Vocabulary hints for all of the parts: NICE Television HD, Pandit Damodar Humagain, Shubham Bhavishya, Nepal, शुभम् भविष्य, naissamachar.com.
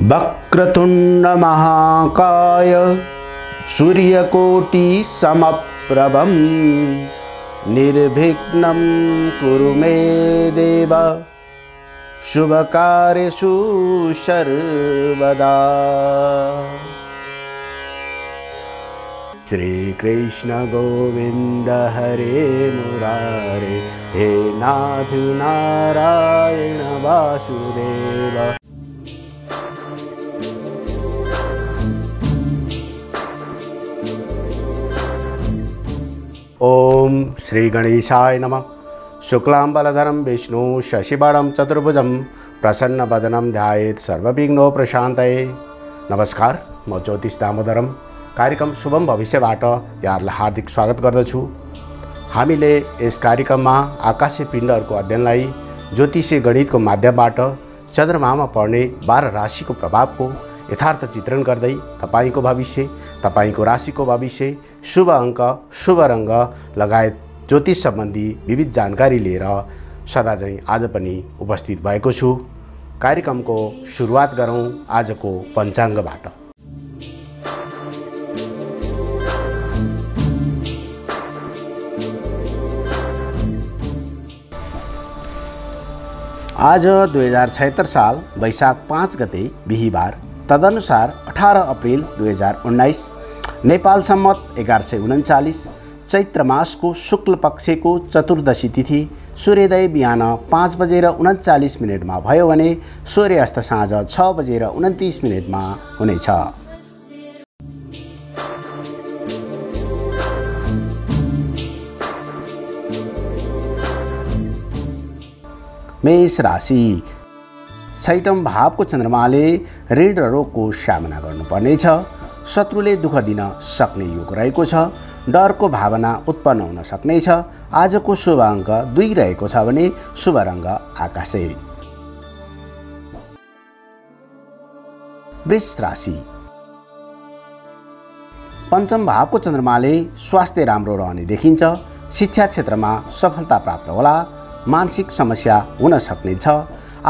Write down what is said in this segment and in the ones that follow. वक्रतुंड महाकाय सूर्यकोटि समप्रभम निर्विघ्नं कुरु मे देव शुभ कार्येषु सर्वदा। श्री कृष्ण गोविंद हरे मुरारे हे नाथ नारायण वासुदेव। ओम श्री गणेशाय नमः। शुक्लां बलधरं विष्णु शशिबाणं चतुर्भुजं प्रसन्न वदनं ध्यायेत् सर्वविघ्नो प्रशान्तये। नमस्कार, म ज्योतिष दामोदरम कार्यक्रम शुभम भविष्यबाट यहाँहरूलाई हार्दिक स्वागत गर्दछु। हामीले यस कार्यक्रममा आकाशीय पिण्डहरूको अध्ययनलाई ज्योतिषीय गणितको माध्यमबाट चन्द्रमामा पर्ने 12 राशिको प्रभावको यथार्थ चित्रण गर्दै तपाईको भविष्य, तपाईको राशिको भविष्य, शुभ अङ्क, शुभ रंग लगायत ज्योतिष सम्बन्धी विविध जानकारी लिएर सदा झैं आज पनि उपस्थित भएको छु। कार्यक्रमको सुरुवात गरौँ आजको पञ्चाङ्गबाट। आज 2076 साल वैशाख 5 गते बिहीबार, तदनुसार 18 अप्रैल 2019, नेपाल सम्मत 1139, चैत्र मासको शुक्ल पक्षको चतुर्दशी तिथि, सूर्योदय बिहान 5:39 मिनेटमा भयो भने सूर्यास्त साँझ 6:29 मिनेटमा हुनेछ। मेष राशि। छैटौं भावको चन्द्रमाले ऋण र रोगको सामना गर्नुपर्नेछ। शत्रुले दुःख दिन सक्ने योग रहेको छ। डरको भावना उत्पन्न हुन सक्नेछ। आजको शुभ अङ्क 2 रहेको छ भने शुभ रंग आकाशे। वृष राशि। पञ्चम भावको चन्द्रमाले स्वास्थ्य राम्रो रहने देखिन्छ। शिक्षा क्षेत्रमा सफलता प्राप्त होला। मानसिक समस्या हुन सक्ने छ।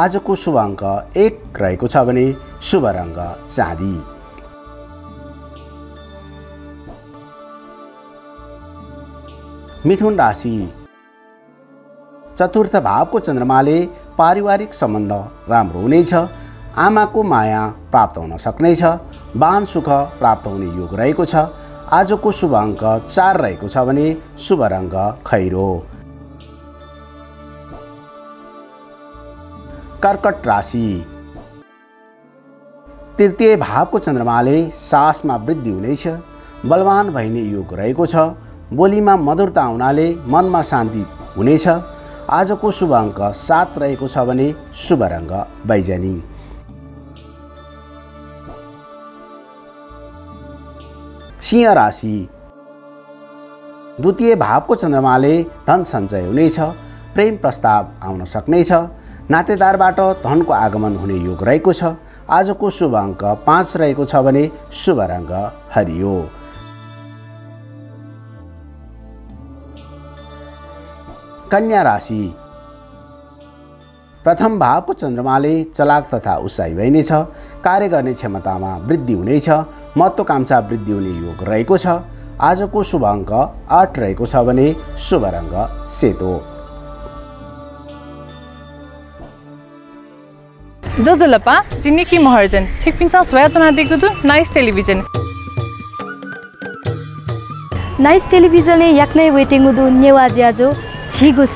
आजको शुभ अङ्क 1 रहेको छ भने शुभ रंग चाँदी। मिथुन राशि। चतुर्थ भावको चन्द्रमाले पारिवारिक सम्बन्ध राम्रो हुनेछ। आमाको माया प्राप्त हुन सक्नेछ। वाहन सुख प्राप्त हुने योग रहेको छ। आजको शुभ अङ्क 4 रहेको छ भने शुभ रंग खैरो। कर्कट राशि। तृतीय भावको चन्द्रमाले सासमा वृद्धि हुनेछ। बलवान भइने योग रहेको छ। बोलीमा मधुरता हुनाले मनमा शान्ति हुनेछ। आजको शुभ अङ्क 7 रहेको छ भने शुभ रंग बैजनी। सिंह राशि। द्वितीय भावको चन्द्रमाले धन सञ्चय हुनेछ। प्रेम प्रस्ताव आउन सक्नेछ। नातेदारबाट धनको आगमन हुने योग रहेको छ। आजको शुभ अङ्क 5 रहेको छ भने शुभ रंग हरियो। कन्या राशि। प्रथम भावको चन्द्रमाले चलाक तथा उत्साही भइनेछ। कार्य गर्ने क्षमतामा वृद्धि हुनेछ। महत्वाकांक्षा वृद्धि हुने योग रहेको छ। आजको शुभ अङ्क 8 रहेको छ भने शुभ रंग सेतो। जोजोलपा जिन्नेकी महर्जन छिकपिंचा स्वयाचना देखुदु नाइस टेलिभिजन। नाइस टेलिभिजन याक्लै वेटिङ उदु नेवा ज्याजो छिगुस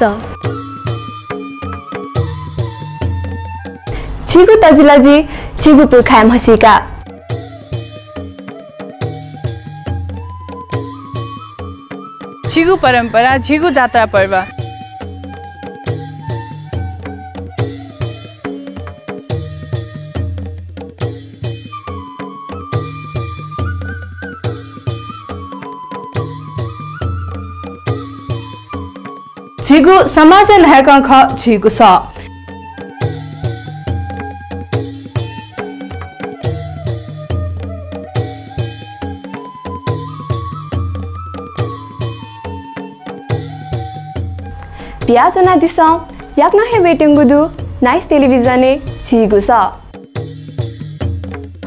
छिगु तजिलाजी छिगु पुखाम हसिका। छिगु परम्परा छिगु जात्रा पर्व। छिगु समाज ल्याकङ ख छिगु छ। प्याचना दिस याक्न हे वेटिङ गुदु नाइस टेलिभिजन छिगु छ।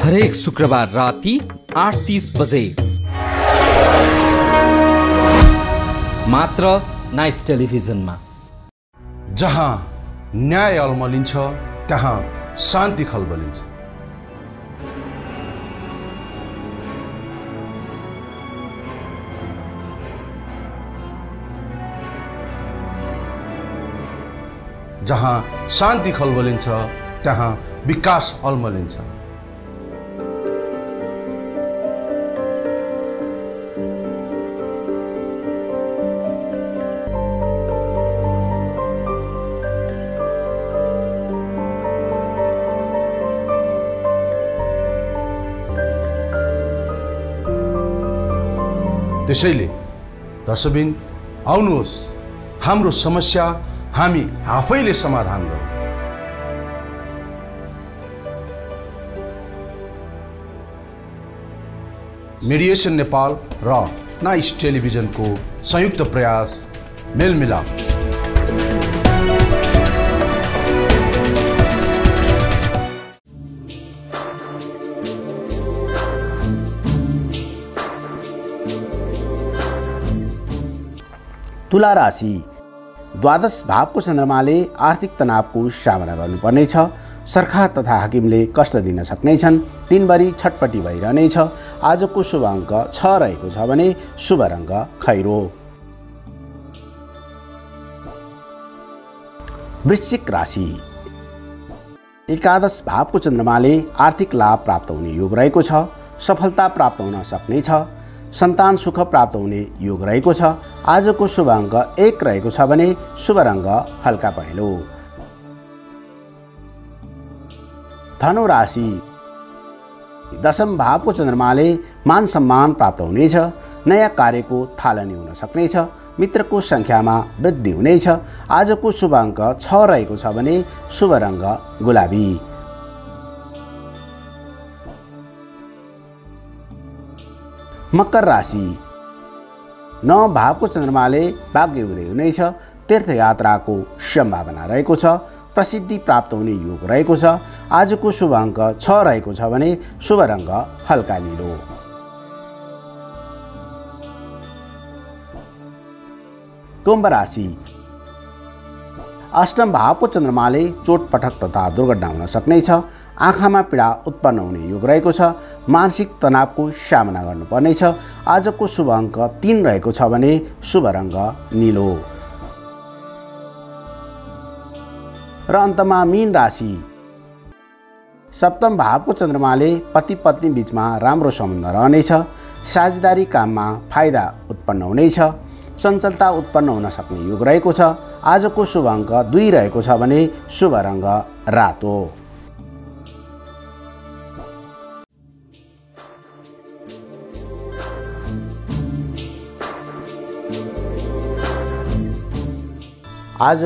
हरेक शुक्रबार राति 8:30 बजे मात्र नाइस टेलिभिजनमा, जहाँ न्याय अलमलिन्छ त्यहाँ शान्ति खलबलिन्छ। जहाँ शान्ति खलबलिन्छ त्यहाँ विकास अलमलिन्छ। त्यसैले दर्शकबिन आउनुहोस्, हाम्रो समस्या हामी आफैले समाधान गरौँ। मेडिएसन नेपाल र नाइस टेलिभिजनको संयुक्त प्रयास मेलमिलाप। तुला राशि द्वादश भावको चन्द्रमाले आर्थिक तनावको सामना गर्नुपर्नेछ। सरकार तथा हाकिमले कष्ट दिन सक्नेछन्। दिनभरि छटपटी भइरहनेछ। आजको शुभ अङ्क 6 रहेको छ भने शुभ रङ्ग खैरो। वृश्चिक राशि एकादश भावको चन्द्रमाले आर्थिक लाभ प्राप्त हुने योग रहेको छ। सफलता प्राप्त हुन सक्नेछ। सन्तान सुख प्राप्त हुने योग रहेको छ। आजको शुभ अङ्क 1 रहेको छ भने शुभ रङ्ग हल्का पहेँलो। धनु राशि दशम भावको चन्द्रमाले मान सम्मान प्राप्त हुनेछ। नयाँ कार्यको थालनी हुन सक्नेछ। मित्रको सङ्ख्यामा वृद्धि हुनेछ। आजको शुभ अङ्क 6 रहेको छ भने शुभ रङ्ग गुलाबी। मकर राशि नौ भावको चन्द्रमाले भाग्य उदय हुनेछ। तीर्थयात्राको सम्भावना रहेको छ। प्रसिद्धि प्राप्त हुने योग रहेको छ। आजको शुभ अङ्क 6 रहेको छ भने शुभ रङ्ग हल्का निलो। कुम्भ राशि अष्टम भावको चन्द्रमाले चोटपटक तथा दुर्घटना हुन सक्नेछ। आँखामा पीडा उत्पन्न हुने योग रहेको छ। मानसिक तनावको सामना गर्नुपर्नेछ। आजको शुभ अङ्क 3 रहेको छ भने शुभ रङ्ग नीलो। र अन्तमा मीन राशि सप्तम भावको चन्द्रमाले पति पत्नी बीचमा राम्रो सम्बन्ध रहनेछ। साझेदारी काममा फाइदा उत्पन्न हुनेछ। चञ्चलता उत्पन्न हुन सक्ने योग रहेको छ। आजको शुभ अङ्क 2 रहेको छ भने शुभ रङ्ग रातो। आज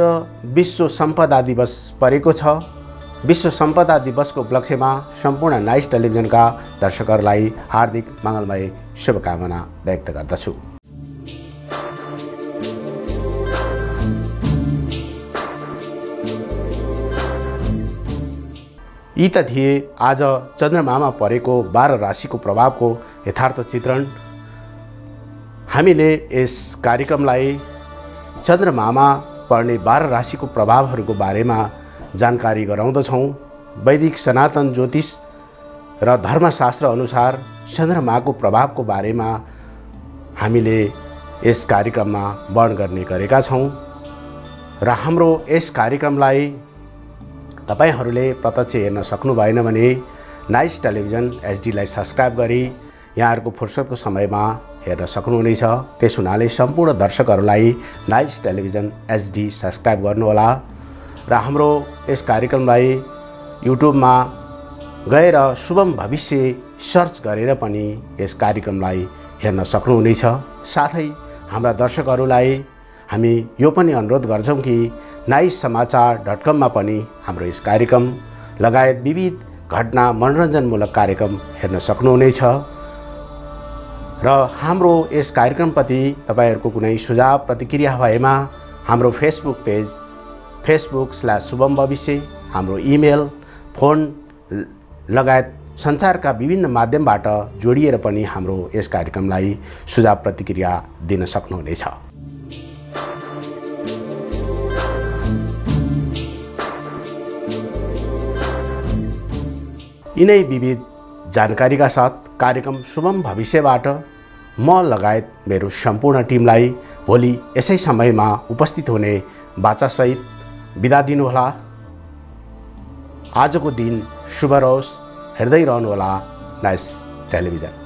विश्व सम्पदा दिवस परेको छ। विश्व सम्पदा दिवसको उपलक्ष्यमा सम्पूर्ण नाइस टेलिभिजनका दर्शकहरूलाई हार्दिक मङ्गलमय शुभकामना व्यक्त गर्दछु। यी त थिए आज चन्द्रमामा परेको 12 राशिको प्रभावको यथार्थ चित्रण। हामीले यस कार्यक्रमलाई चन्द्रमामा पर्ने 12 राशिको प्रभावहरूको बारेमा जानकारी गराउँदछौँ। वैदिक सनातन ज्योतिष र धर्मशास्त्र अनुसार चन्द्रमाको प्रभावको बारेमा हामीले यस कार्यक्रममा वर्णन गर्ने गरेका छौँ र हाम्रो यस कार्यक्रमलाई तपाईहरूले प्रत्यक्ष हेर्न सक्नु भएन भने नाइस टेलिभिजन एचडीलाई सब्सक्राइब गरी यहाँहरूको फुर्सदको समयमा हेर्न सक्नुहुनेछ। त्यस हुनाले सम्पूर्ण दर्शकहरूलाई नाइस टेलिभिजन एचडी सब्सक्राइब गर्नुहोला र हाम्रो यस कार्यक्रमलाई युट्युबमा गएर शुभम भविष्य सर्च गरेर पनि यस कार्यक्रमलाई हेर्न सक्नुहुनेछ। साथै हाम्रा दर्शकहरूलाई हामी यो पनि अनुरोध गर्छौँ कि naissamachar.com मा पनि हाम्रो यस कार्यक्रम लगायत विविध घटना मनोरञ्जनमूलक कार्यक्रम हेर्न सक्नुहुनेछ। र हाम्रो यस कार्यक्रमप्रति तपाईहरुको कुनै सुझाव प्रतिक्रिया भएमा हाम्रो फेसबुक पेज facebook/shubham bhavishya, हाम्रो इमेल, फोन लगायत संसारका विभिन्न माध्यमबाट जोडिएर पनि हाम्रो यस कार्यक्रमलाई सुझाव प्रतिक्रिया दिन सक्नुहुनेछ। यिनै विविध जानकारीका साथ कार्यक्रम शुभम भविष्यबाट म लगायत मेरो सम्पूर्ण टिमलाई भोलि यसै समयमा उपस्थित हुने वाचासहित बिदा दिनुहोला। आजको दिन शुभ रहोस्, हेर्दै रहनुहोला नाइस टेलिभिजन।